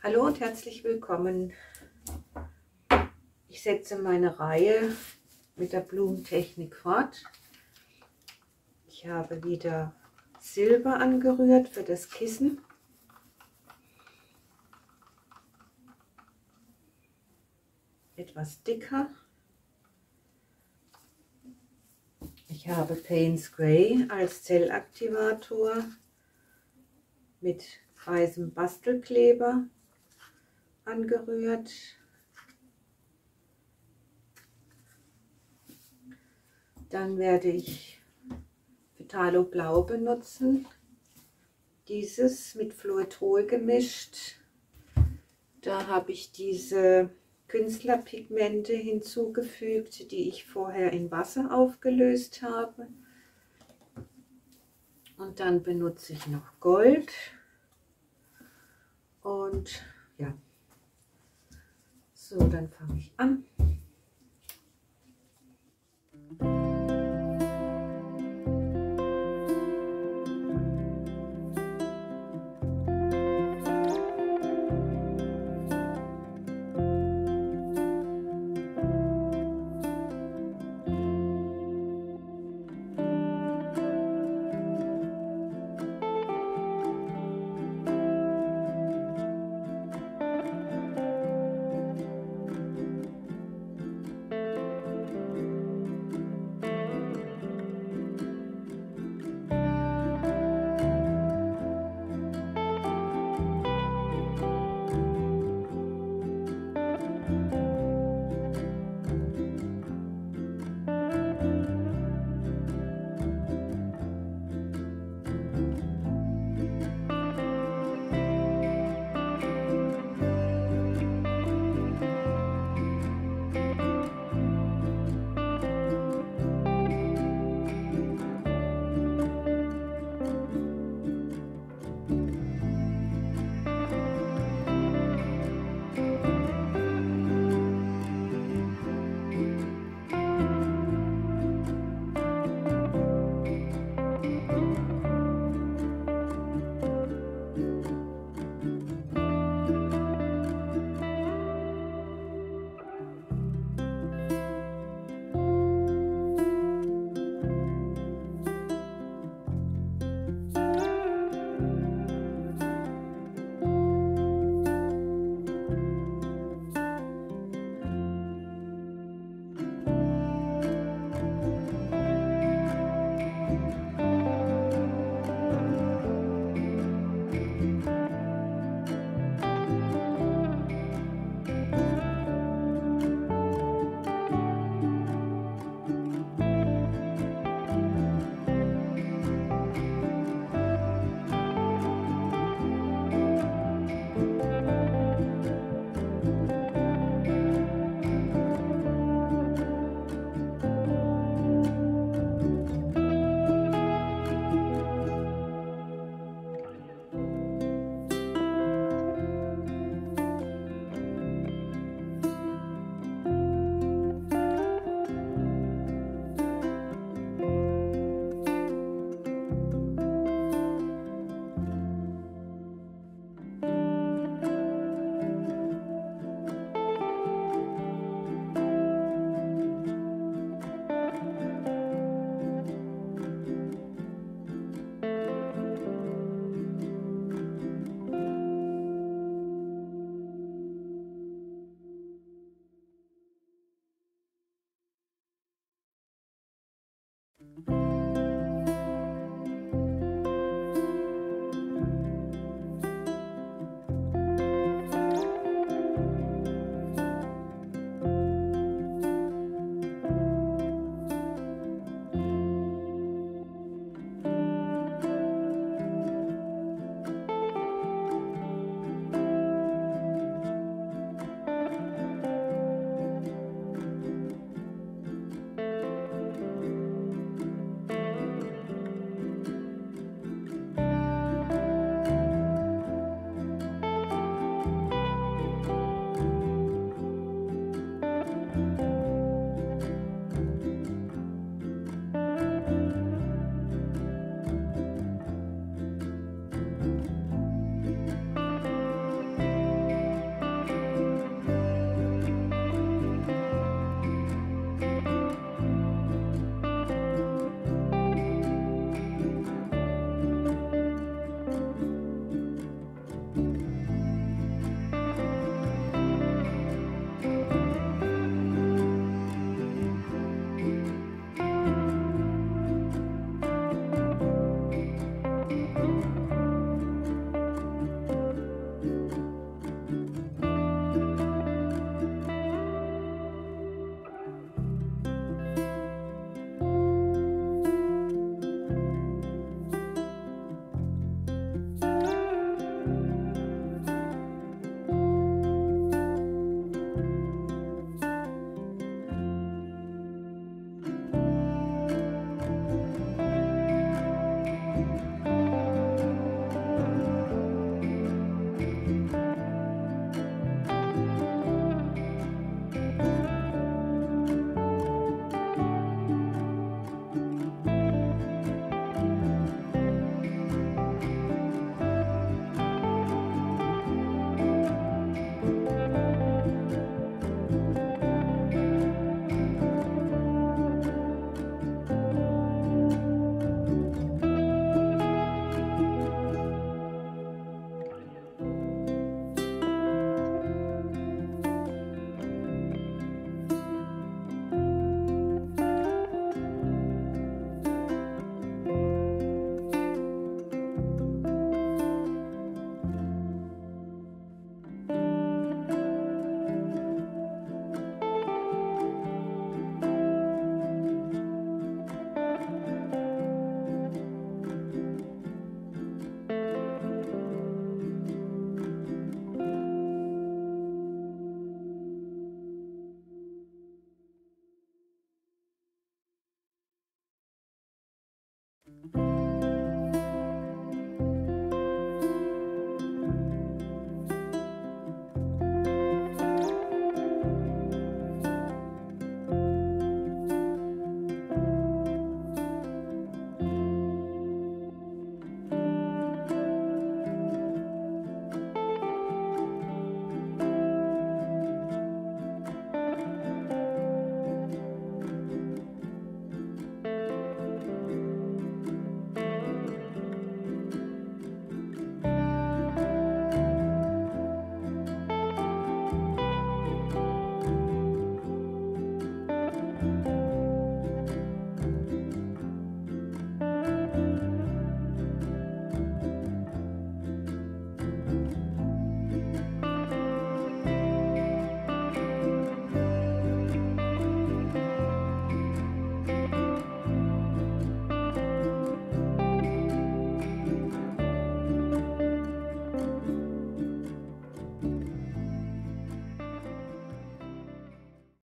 Hallo und herzlich willkommen. Ich setze meine Reihe mit der Blumentechnik fort. Ich habe wieder Silber angerührt für das Kissen. Etwas dicker. Ich habe Payne's Grey als Zellaktivator mit weißem Bastelkleber angerührt. Dann werde ich Phtalo Blau benutzen, dieses mit Floetrol gemischt. Da habe ich diese Künstlerpigmente hinzugefügt, die ich vorher in Wasser aufgelöst habe. Und dann benutze ich noch Gold. Und ja, so, dann fange ich an.